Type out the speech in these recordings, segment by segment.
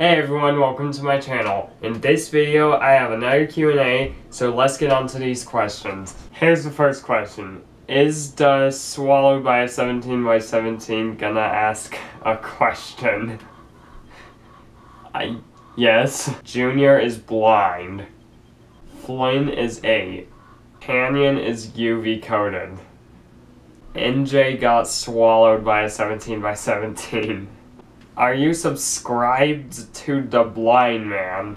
Hey everyone, welcome to my channel. In this video, I have another Q&A, so let's get on to these questions. Here's the first question. Is the swallowed by a 17 by 17 gonna ask a question? Yes. Junior is blind. Flynn is 8. Canyon is UV coated. NJ got swallowed by a 17 by 17. Are you subscribed to the blind man?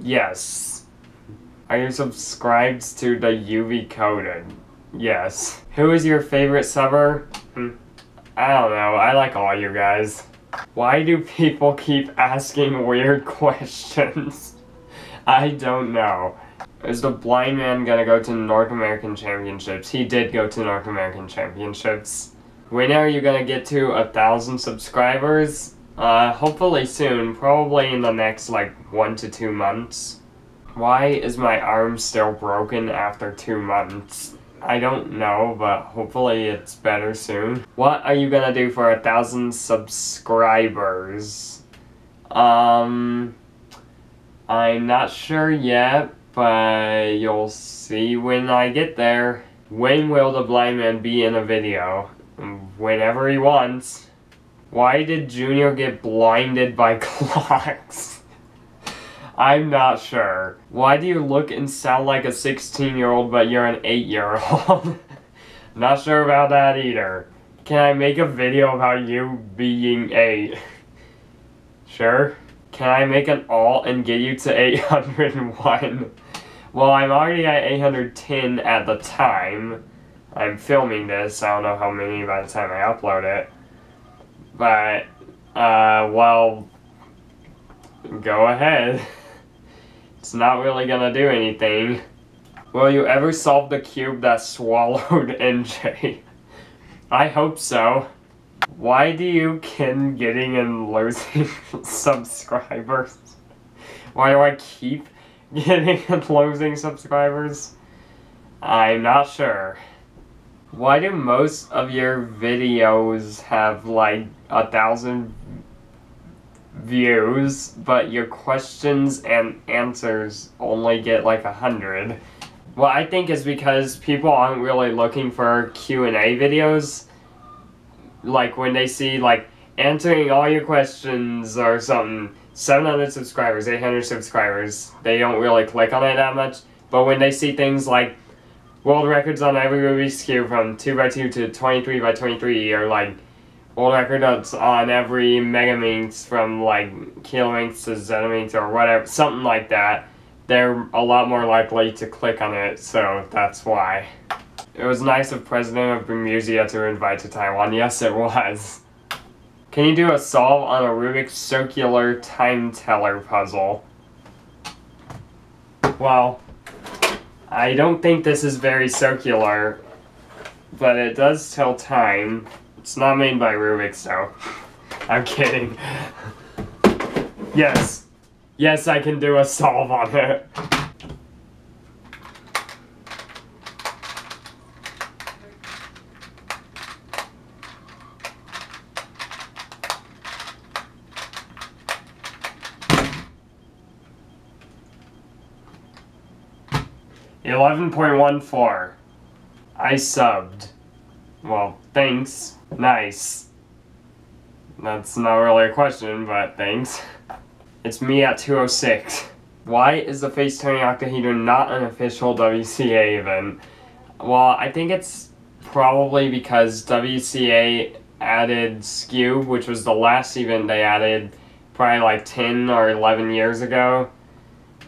Yes. Are you subscribed to the UV coded? Yes. Who is your favorite subber? I don't know, I like all you guys. Why do people keep asking weird questions? I don't know. Is the blind man gonna go to North American Championships? He did go to North American Championships. When are you gonna get to 1,000 subscribers? Hopefully soon, probably in the next like 1 to 2 months. Why is my arm still broken after 2 months? I don't know, but hopefully it's better soon. What are you gonna do for 1,000 subscribers? I'm not sure yet, but you'll see when I get there. When will the blind man be in a video? Whenever he wants. Why did Junior get blinded by clocks? I'm not sure. Why do you look and sound like a 16-year-old but you're an 8-year-old? Not sure about that either. Can I make a video about you being 8? Sure. Can I make an alt and get you to 801? Well, I'm already at 810 at the time. I'm filming this, I don't know how many by the time I upload it, but, well, go ahead. It's not really gonna do anything. Will you ever solve the cube that swallowed NJ? I hope so. Why do you keep getting and losing subscribers? Why do I keep getting and losing subscribers? I'm not sure. Why do most of your videos have like 1,000 views, but your questions and answers only get like 100? Well, I think it's because people aren't really looking for Q&A videos. Like when they see like answering all your questions or something, 700 subscribers, 800 subscribers, they don't really click on it that much. But when they see things like world records on every Rubik's Cube from 2x2 to 23x23, or like world records on every Megaminx from like Kilominx to Xenaminx or whatever, something like that, they're a lot more likely to click on it, so that's why. It was nice of President of Bermuzia to invite to Taiwan. Yes, it was. Can you do a solve on a Rubik's circular time teller puzzle? Well, I don't think this is very circular, but it does tell time. It's not made by Rubik's, though. I'm kidding. Yes. Yes, I can do a solve on it. $11.14. I subbed. Well, thanks. Nice. That's not really a question, but thanks. It's me at 206. Why is the face turning octahedron not an official WCA event? Well, I think it's probably because WCA added SKU, which was the last event they added probably like 10 or 11 years ago.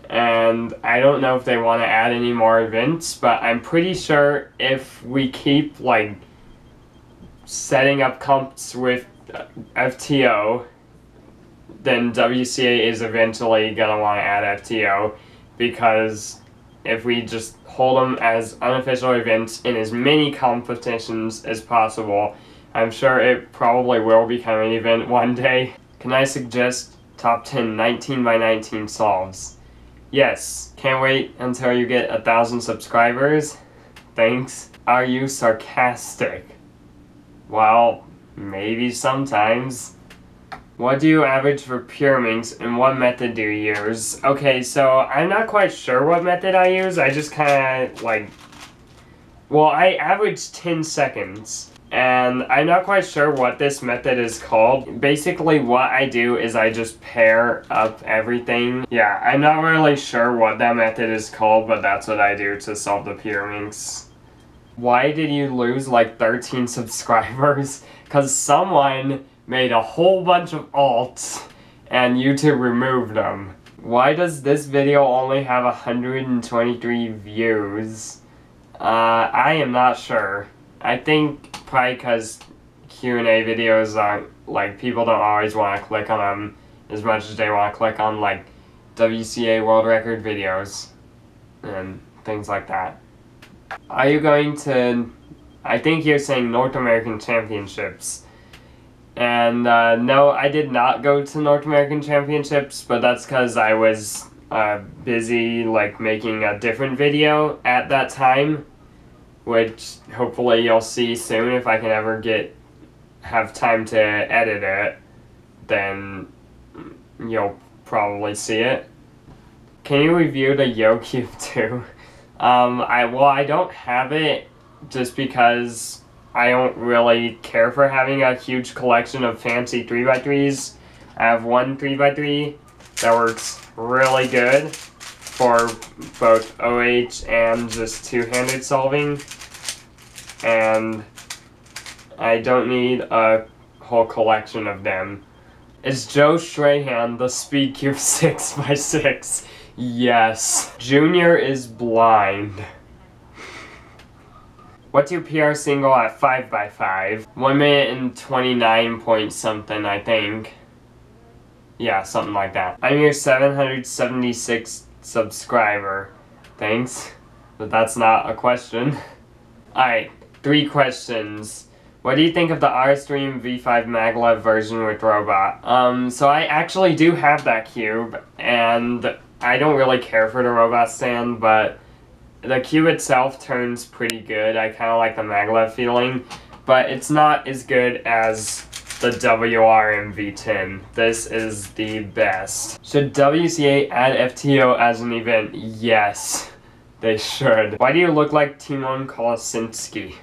And I don't know if they want to add any more events, but I'm pretty sure if we keep like setting up comps with FTO, then WCA is eventually gonna want to add FTO, because if we just hold them as unofficial events in as many competitions as possible, I'm sure it probably will become an event one day. Can I suggest top 10 19 by 19 solves? Yes. Can't wait until you get 1,000 subscribers. Thanks. Are you sarcastic? Well, maybe sometimes. What do you average for Pyraminx and what method do you use? Okay, so I'm not quite sure what method I use. I just kind of like... Well, I average 10 seconds. And I'm not quite sure what this method is called. Basically, what I do is I just pair up everything. Yeah, I'm not really sure what that method is called, but that's what I do to solve the Pyraminx. Why did you lose like 13 subscribers? Because someone made a whole bunch of alts and YouTube removed them. Why does this video only have 123 views? I am not sure. I think probably because Q&A videos aren't, like, people don't always want to click on them as much as they want to click on, like, WCA world record videos and things like that. Are you going to, I think you're saying North American Championships. And, no, I did not go to North American Championships, but that's because I was, busy, like, making a different video at that time, which hopefully you'll see soon if I can ever have time to edit it, then you'll probably see it. Can you review the YoCube too? I don't have it just because I don't really care for having a huge collection of fancy 3x3s. I have one 3x3 that works really good for both OH and just two-handed solving, and I don't need a whole collection of them. Is JoeShrahan the TheSpeedCube6x6? Yes. Junior is blind. What's your PR single at 5x5? 1 minute and 29 point something, I think. Yeah, something like that. I'm your 776th subscriber. Thanks, but that's not a question. Alright, 3 questions. What do you think of the RStream V5 Maglev version with Robot? So I actually do have that cube, and I don't really care for the Robot stand, but the cube itself turns pretty good. I kind of like the Maglev feeling, but it's not as good as the WRM V10. This is the best. Should WCA add FTO as an event? Yes, they should. Why do you look like Timon Kolasinski?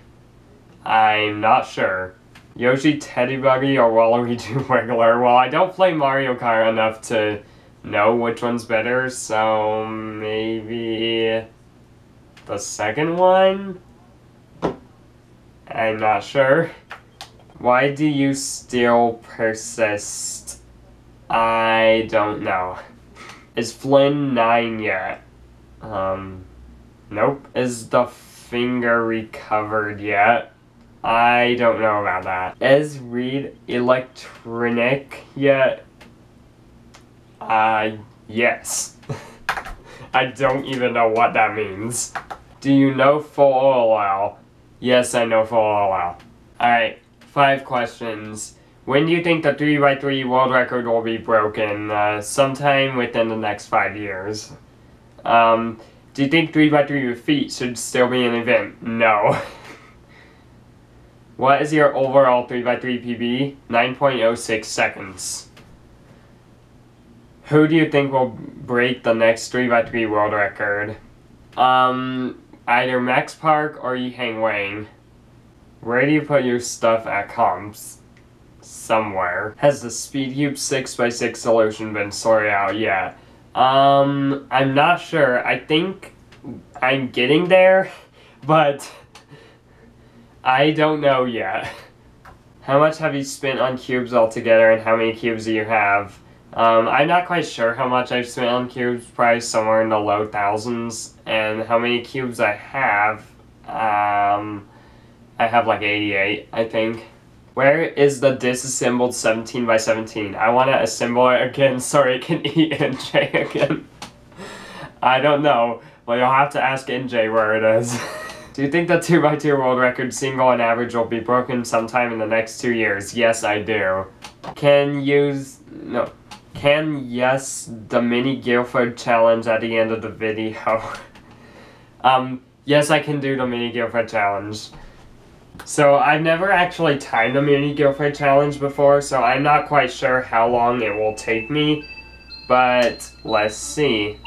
I'm not sure. Yoshi Teddy Buggy or Waluigi Wiggler? Well, I don't play Mario Kart enough to know which one's better, so maybe the second one? I'm not sure. Why do you still persist? I don't know. Is Flynn 9 yet? Nope. Is the finger recovered yet? I don't know about that. Is Reed electronic yet? Yes. I don't even know what that means. Do you know full OLL? Yes, I know full OLL. Alright. 5 questions. When do you think the 3x3 world record will be broken? Sometime within the next 5 years. Do you think 3x3 with feet should still be an event? No. What is your overall 3x3 PB? 9.06 seconds. Who do you think will break the next 3x3 world record? Either Max Park or Yi Hang Wang. Where do you put your stuff at comps? Somewhere. Has the TheSpeedCube6x6 solution been sorted out yet? I'm not sure. I think I'm getting there, but I don't know yet. How much have you spent on cubes altogether and how many cubes do you have? I'm not quite sure how much I've spent on cubes, probably somewhere in the low thousands, and how many cubes I have. I have like 88, I think. Where is the disassembled 17x17? I want to assemble it again so it can eat NJ again. I don't know, but you'll have to ask NJ where it is. Do you think the 2x2 world record single and average will be broken sometime in the next 2 years? Yes, I do. Can the mini Guildford challenge at the end of the video? Yes, I can do the mini Guildford challenge. So I've never actually timed a mini Guildford challenge before, so I'm not quite sure how long it will take me, but let's see.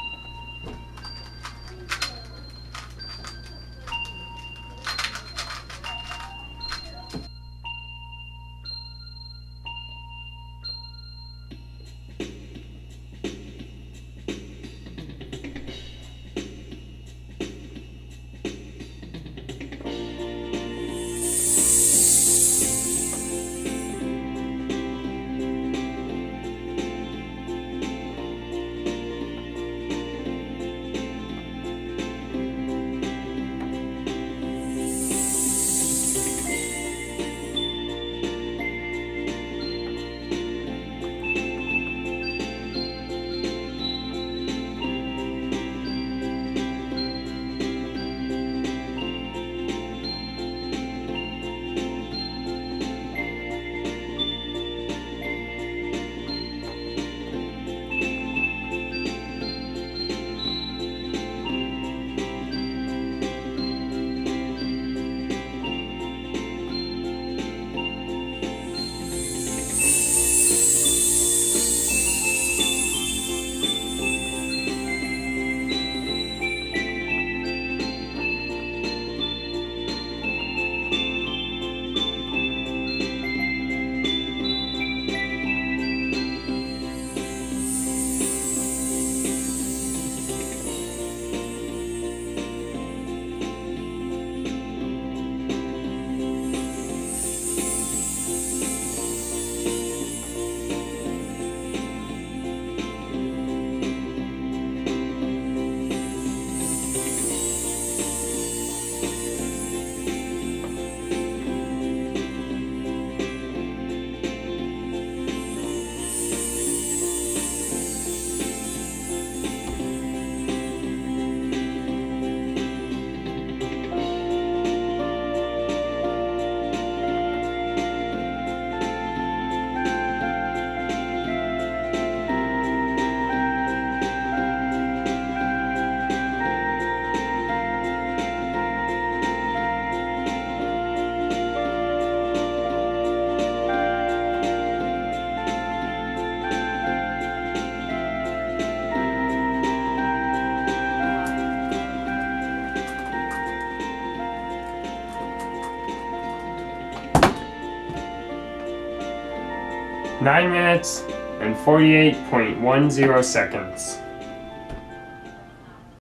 Nine minutes and 48.10 seconds.